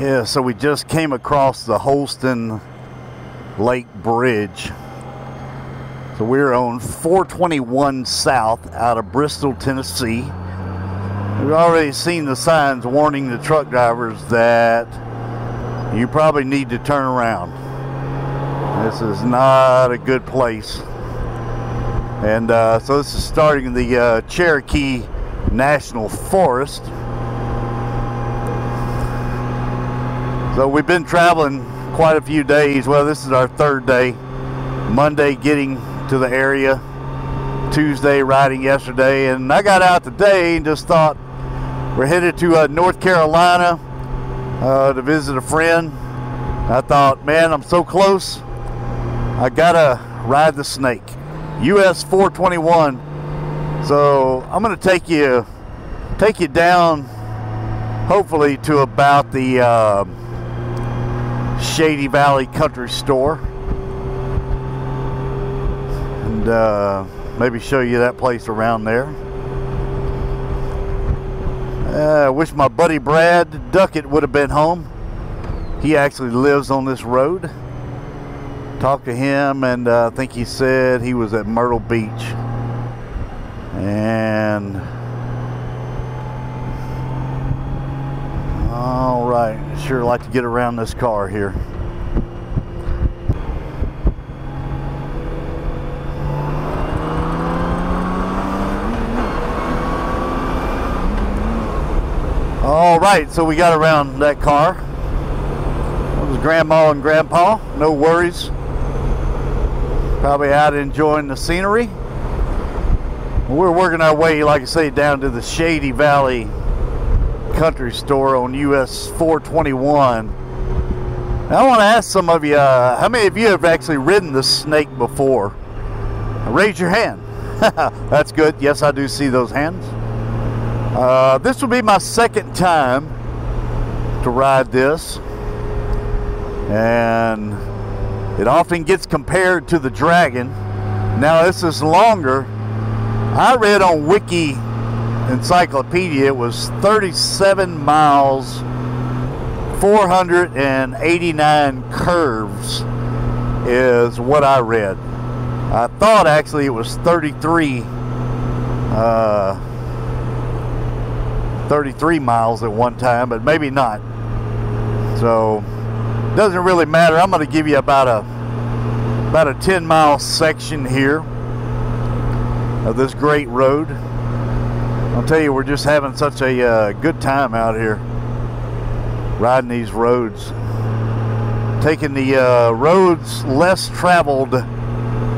Yeah, so we just came across the Holston Lake Bridge. So we're on 421 South out of Bristol, Tennessee. We've already seen the signs warning the truck drivers that you probably need to turn around. This is not a good place. And so this is starting the Cherokee National Forest. So we've been traveling quite a few days. Well, this is our third day. Monday getting to the area, Tuesday riding yesterday, and I got out today and just thought we're headed to North Carolina to visit a friend. I thought, man, I'm so close. I gotta ride the snake. US 421. So I'm gonna take you down, hopefully, to about the Shady Valley Country Store, and maybe show you that place around there. I wish my buddy Brad Duckett would have been home. He actually lives on this road. Talked to him, and I think he said he was at Myrtle Beach, and all right, sure like to get around this car here. All right, so we got around that car. That was Grandma and Grandpa, no worries. Probably out enjoying the scenery. We're working our way, like I say, down to the Shady Valley Country Store on US 421. Now, I want to ask some of you, how many of you have actually ridden the snake before? Raise your hand. That's good. Yes, I do see those hands. This will be my second time to ride this, and it often gets compared to the Dragon. Now, this is longer. I read on Wiki encyclopedia it was 37 miles, 489 curves is what I read. I thought actually it was 33 miles at one time, but maybe not. So it doesn't really matter. I'm going to give you about a 10-mile section here of this great road. I'll tell you, we're just having such a good time out here riding these roads, taking the roads less traveled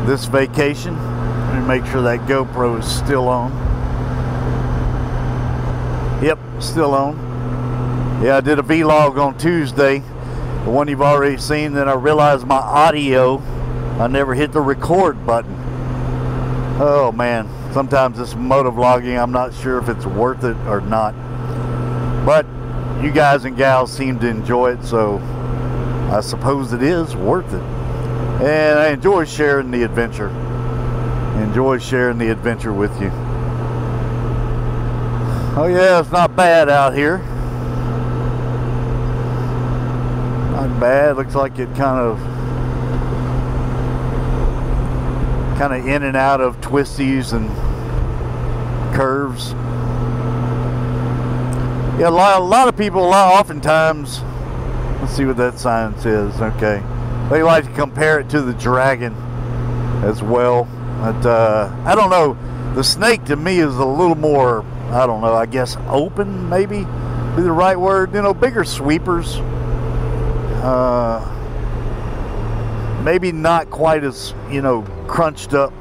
this vacation. Let me make sure that GoPro is still on. Yep, still on. Yeah, I did a vlog on Tuesday, the one you've already seen. Then I realized my audio, I never hit the record button. Oh man. Sometimes this motovlogging, I'm not sure if it's worth it or not. But you guys and gals seem to enjoy it, so I suppose it is worth it. And I enjoy sharing the adventure. Enjoy sharing the adventure with you. Oh yeah, it's not bad out here. Not bad. Looks like it kind of in and out of twisties and curves. Yeah, a lot of people, oftentimes, let's see what that sign says. Okay, they like to compare it to the Dragon as well, but I don't know. The snake to me is a little more, I don't know, I guess open maybe be the right word. You know, bigger sweepers, maybe not quite as, you know, crunched up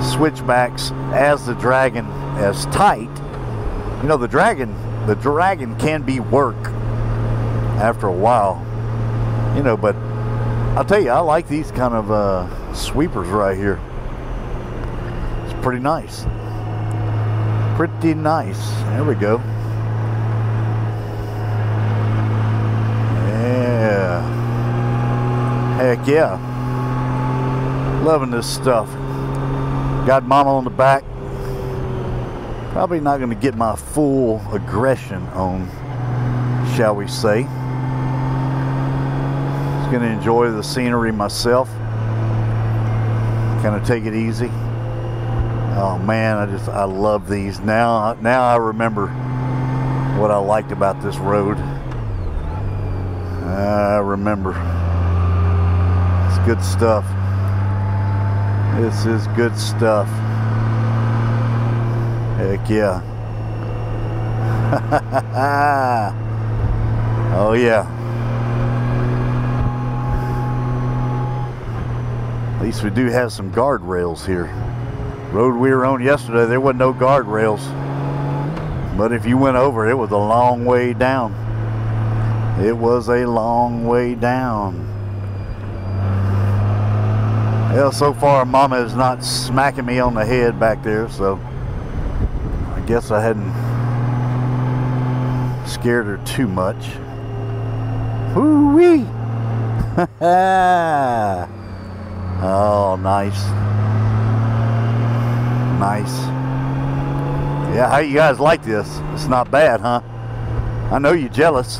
switchbacks as the Dragon, as tight. You know, the dragon can be work after a while, you know, but I'll tell you, I like these kind of sweepers right here. It's pretty nice. Pretty nice. There we go. Yeah. Heck yeah. Loving this stuff. Got Mama on the back. Probably not going to get my full aggression on. shall we say. Just gonna enjoy the scenery myself. Kind of take it easy. Oh man, I love these. Now I remember what I liked about this road. I remember. It's good stuff. This is good stuff. Heck yeah. Oh yeah. At least we do have some guardrails here. Road we were on yesterday, there wasn't no guardrails. But if you went over, it was a long way down. It was a long way down. Well, so far Mama is not smacking me on the head back there, so I guess I hadn't scared her too much. Woo-wee! Oh, nice. Nice. Yeah, how you guys like this? It's not bad, huh? I know you're jealous.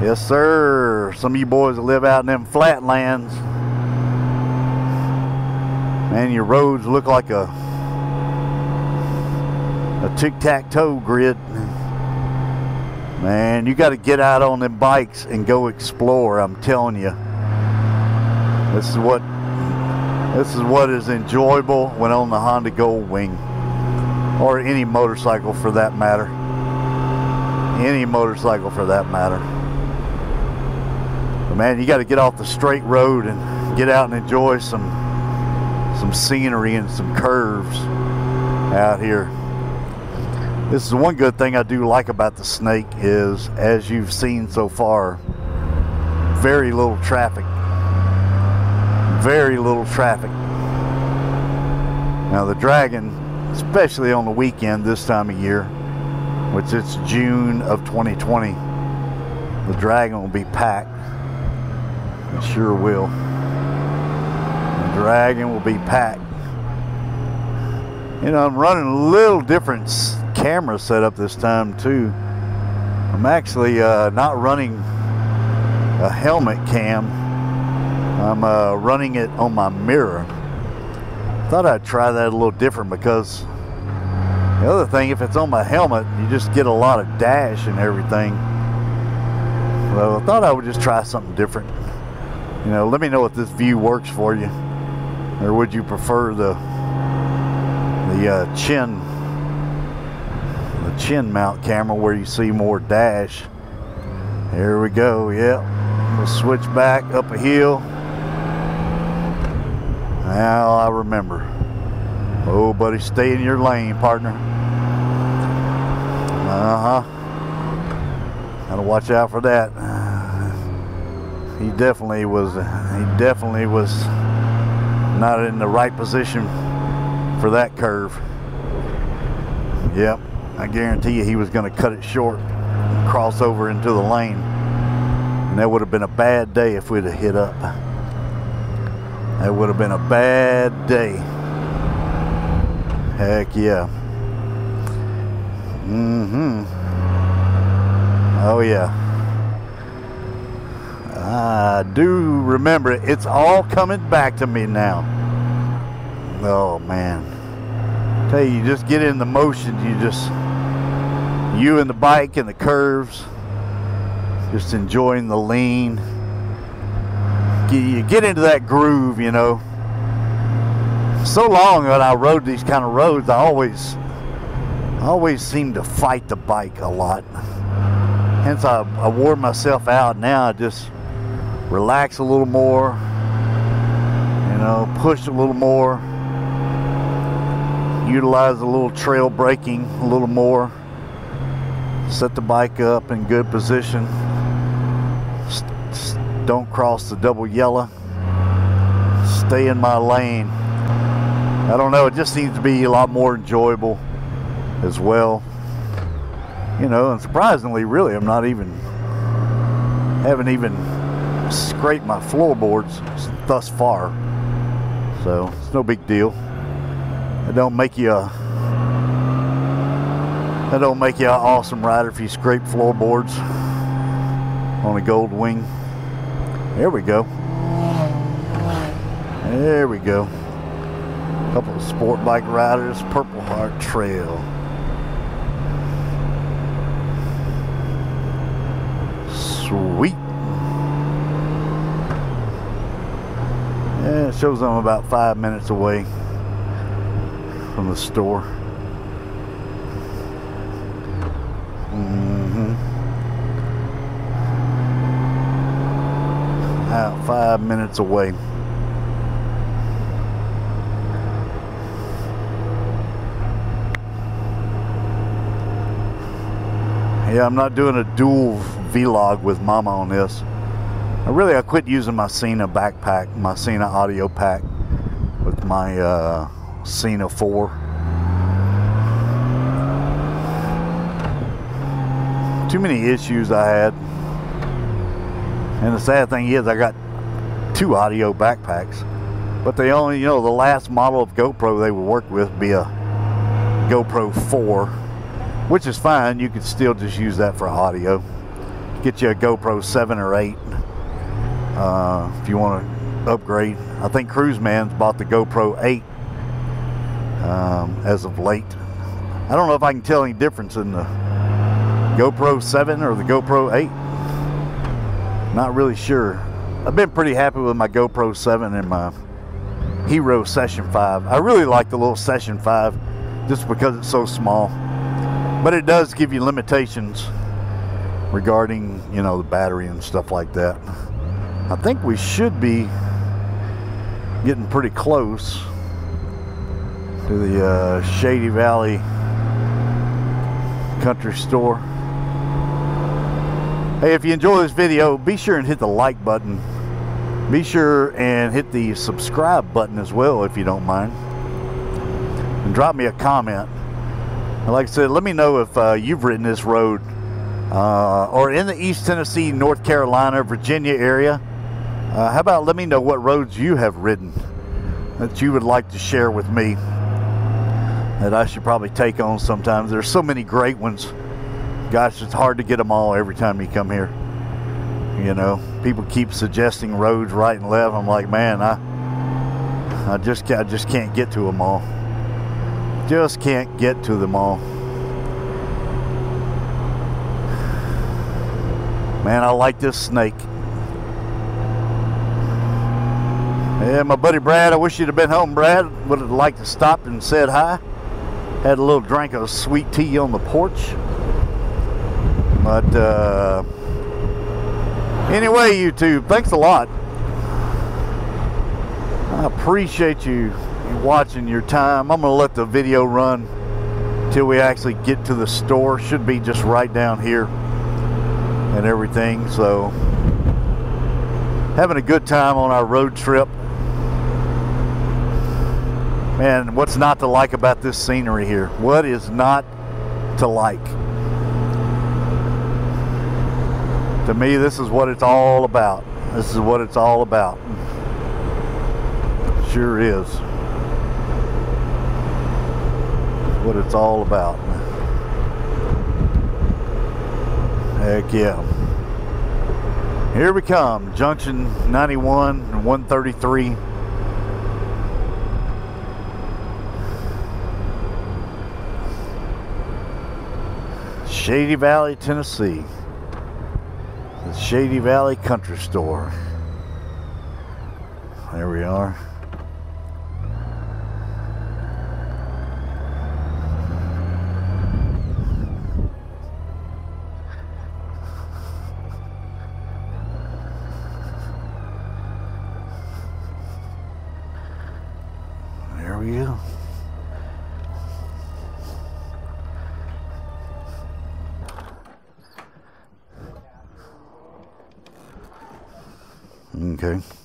Yes, sir. Some of you boys that live out in them flatlands, man, your roads look like a tic-tac-toe grid. Man, you got to get out on them bikes and go explore. I'm telling you, this is what is enjoyable when on the Honda Goldwing, or any motorcycle for that matter. Any motorcycle for that matter. Man, you got to get off the straight road and get out and enjoy some scenery and some curves out here. This is one good thing I do like about the Snake is, as you've seen so far, very little traffic. Very little traffic. Now the Dragon, especially on the weekend this time of year, which it's June of 2020, the Dragon will be packed. It sure will. The Dragon will be packed. You know, I'm running a little different camera setup this time too. I'm actually not running a helmet cam. I'm running it on my mirror. Thought I'd try that a little different, because the other thing, if it's on my helmet, you just get a lot of dash and everything. So I thought I would just try something different. You know, let me know if this view works for you, or would you prefer the chin mount camera where you see more dash? There we go. Yeah, we'll switch back up a hill. Now I remember. Oh, buddy, stay in your lane, partner. Gotta watch out for that. He definitely was not in the right position for that curve. Yep, I guarantee you he was going to cut it short and cross over into the lane. And that would have been a bad day if we'd have hit up. That would have been a bad day. Heck yeah. Oh yeah. I do remember it. It's all coming back to me now. Oh man, I tell you, you just get in the motion. You and the bike and the curves, just enjoying the lean. You get into that groove, you know. So long that I rode these kind of roads, I always seem to fight the bike a lot. Hence, I wore myself out. Now I just relax a little more, you know, push a little more, utilize a little trail braking a little more, set the bike up in good position, don't cross the double yellow, stay in my lane. I don't know, it just seems to be a lot more enjoyable as well, you know. And surprisingly, really, I'm not even, haven't even scrape my floorboards thus far, so it's no big deal. It don't make you a That don't make you an awesome rider if you scrape floorboards on a gold wing. There we go. There we go. A couple of sport bike riders, Purple Heart Trail. Sweet. Yeah, it shows I'm about 5 minutes away from the store. About 5 minutes away. Yeah, I'm not doing a dual vlog with Mama on this. I quit using my Sena backpack, my Sena audio pack with my Sena 4 . Too many issues I had, and the sad thing is I got two audio backpacks, but they only, you know, the last model of GoPro they would work with would be a GoPro 4, which is fine. You could still just use that for audio. Get you a GoPro 7 or 8 if you want to upgrade. I think Cruiseman's bought the GoPro 8 as of late. I don't know if I can tell any difference in the GoPro 7 or the GoPro 8. Not really sure. I've been pretty happy with my GoPro 7 and my Hero Session 5. I really like the little Session 5 just because it's so small. But it does give you limitations regarding, you know, the battery and stuff like that. I think we should be getting pretty close to the Shady Valley Country Store. Hey, if you enjoy this video, be sure and hit the like button. Be sure and hit the subscribe button as well, if you don't mind. And drop me a comment. And like I said, let me know if you've ridden this road or in the East Tennessee, North Carolina, Virginia area. How about let me know what roads you have ridden that you would like to share with me that I should probably take on sometimes. There's so many great ones. Gosh, it's hard to get them all every time you come here. You know, people keep suggesting roads right and left. I'm like, man, I just can't get to them all. Just can't get to them all. Man, I like this snake. Yeah, my buddy Brad, I wish you'd have been home, Brad. Would have liked to stop and said hi. Had a little drink of sweet tea on the porch. But anyway, YouTube, thanks a lot. I appreciate you watching, your time. I'm gonna let the video run till we actually get to the store. Should be just right down here. And everything. So having a good time on our road trip, man. What's not to like about this scenery here? What is not to like? To me, this is what it's all about. This is what it's all about. It sure is what it's all about. Heck yeah. Here we come. Junction 91 and 133. Shady Valley, Tennessee. The Shady Valley Country Store. There we are. Okay.